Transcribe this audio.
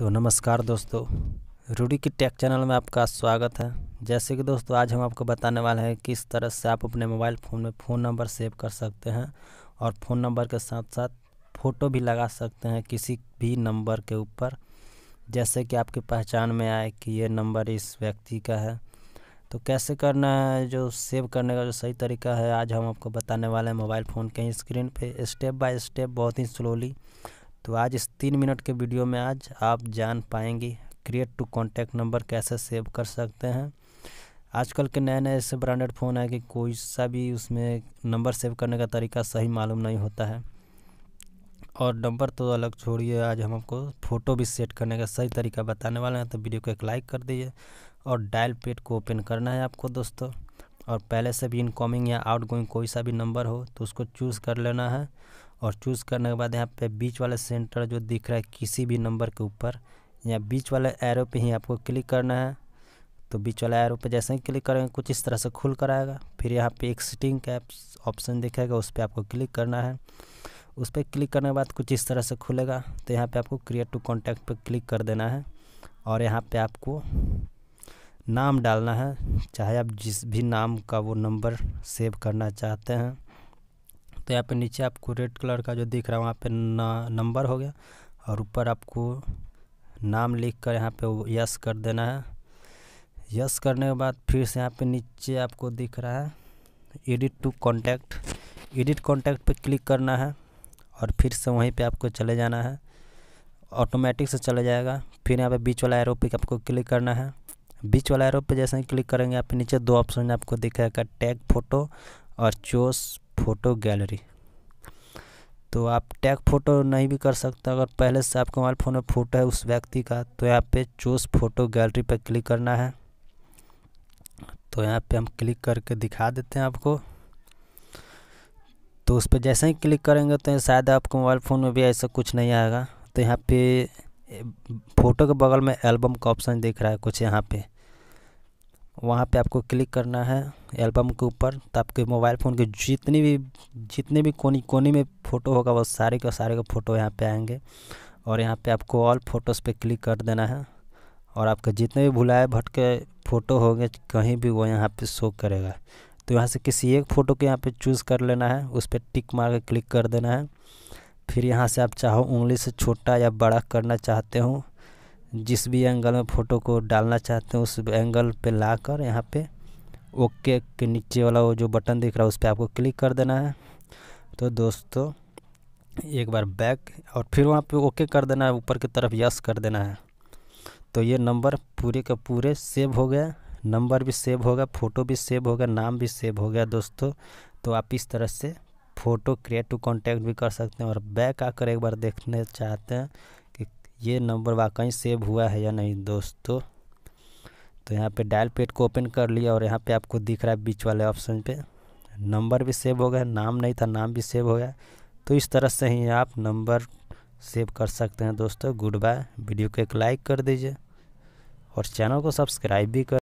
तो नमस्कार दोस्तों, रूडी की टेक चैनल में आपका स्वागत है। जैसे कि दोस्तों आज हम आपको बताने वाले हैं किस तरह से आप अपने मोबाइल फ़ोन में फ़ोन नंबर सेव कर सकते हैं और फ़ोन नंबर के साथ साथ फ़ोटो भी लगा सकते हैं किसी भी नंबर के ऊपर, जैसे कि आपकी पहचान में आए कि ये नंबर इस व्यक्ति का है। तो कैसे करना है, जो सेव करने का जो सही तरीका है आज हम आपको बताने वाले हैं मोबाइल फ़ोन के स्क्रीन पर स्टेप बाय स्टेप, बहुत ही स्लोली। तो आज इस 3 मिनट के वीडियो में आज आप जान पाएंगे क्रिएट टू कॉन्टैक्ट नंबर कैसे सेव कर सकते हैं। आजकल के नए नए ऐसे ब्रांडेड फ़ोन है कि कोई सा भी उसमें नंबर सेव करने का तरीका सही मालूम नहीं होता है। और नंबर तो अलग छोड़िए, आज हम आपको फ़ोटो भी सेट करने का सही तरीका बताने वाले हैं। तो वीडियो को एक लाइक कर दीजिए और डायल पैड को ओपन करना है आपको दोस्तों। और पहले से भी इनकमिंग या आउटगोइंग कोई सा भी नंबर हो तो उसको चूज़ कर लेना है। और चूज़ करने के बाद यहाँ पे बीच वाले सेंटर जो दिख रहा है किसी भी नंबर के ऊपर या बीच वाले एरो पे ही आपको क्लिक करना है। तो बीच वाले एरो पे जैसे ही क्लिक करेंगे कुछ इस तरह से खुल कर आएगा। फिर यहाँ पे एक सेटिंग का ऑप्शन दिखेगा, उस पर आपको क्लिक करना है। उस पर क्लिक करने के बाद कुछ इस तरह से खुलेगा। तो यहाँ पर आपको क्रिएट टू कॉन्टैक्ट पर क्लिक कर देना है और यहाँ पर आपको नाम डालना है, चाहे आप जिस भी नाम का वो नंबर सेव करना चाहते हैं। तो यहाँ पे नीचे आपको रेड कलर का जो दिख रहा है वहाँ पे नंबर हो गया और ऊपर आपको नाम लिखकर यहाँ पे यस कर देना है। यस करने के बाद फिर से यहाँ पे नीचे आपको दिख रहा है edit to contact, edit contact पे क्लिक करना है और फिर से वहीं पे आपको चले जाना है, ऑटोमेटिक से चले जाएगा। फिर यहाँ पे बीच वाला एरो पे आपको क्लिक करना है। बीच वाला एरो पे जैसे ही क्लिक करेंगे आप नीचे दो ऑप्शन आपको दिखेगा, टैग फ़ोटो और चूज फ़ोटो गैलरी। तो आप टैग फ़ोटो नहीं भी कर सकते, अगर पहले से आपके मोबाइल फ़ोन में फ़ोटो है उस व्यक्ति का। तो यहाँ पे चूज फ़ोटो गैलरी पर क्लिक करना है। तो यहाँ पे हम क्लिक करके दिखा देते हैं आपको। तो उस पर जैसे ही क्लिक करेंगे तो शायद आपके मोबाइल फ़ोन में भी ऐसा कुछ नहीं आएगा। तो यहाँ पे फ़ोटो के बगल में एल्बम का ऑप्शन दिख रहा है कुछ, यहाँ पे वहाँ पे आपको क्लिक करना है एल्बम के ऊपर। तो आपके मोबाइल फ़ोन के जितने भी कोने कोने में फ़ोटो होगा वो सारे का फ़ोटो यहाँ पे आएंगे। और यहाँ पे आपको ऑल फ़ोटोज़ पे क्लिक कर देना है और आपके जितने भी भुलाए भटके फ़ोटो होंगे कहीं भी वो यहाँ पे शो करेगा। तो यहाँ से किसी एक फ़ोटो को यहाँ पर चूज़ कर लेना है, उस पर टिक मार के क्लिक कर देना है। फिर यहाँ से आप चाहो उंगली से छोटा या बड़ा करना चाहते हो, जिस भी एंगल में फ़ोटो को डालना चाहते हो उस एंगल पे लाकर यहाँ पे ओके के नीचे वाला वो जो बटन दिख रहा है उस पर आपको क्लिक कर देना है। तो दोस्तों एक बार बैक और फिर वहाँ पे ओके कर देना है, ऊपर की तरफ यस कर देना है। तो ये नंबर पूरे के पूरे सेव हो गया, नंबर भी सेव हो गया, फ़ोटो भी सेव हो गया, नाम भी सेव हो गया दोस्तों। तो आप इस तरह से फ़ोटो क्रिएट टू कॉन्टैक्ट भी कर सकते हैं। और बैक आकर एक बार देखने चाहते हैं कि ये नंबर वाकई सेव हुआ है या नहीं दोस्तों। तो यहाँ पे डायल पैड को ओपन कर लिया और यहाँ पे आपको दिख रहा है बीच वाले ऑप्शन पे नंबर भी सेव हो गया, नाम नहीं था नाम भी सेव हो गया। तो इस तरह से ही आप नंबर सेव कर सकते हैं दोस्तों। Good bye. वीडियो को एक लाइक कर दीजिए और चैनल को सब्सक्राइब भी कर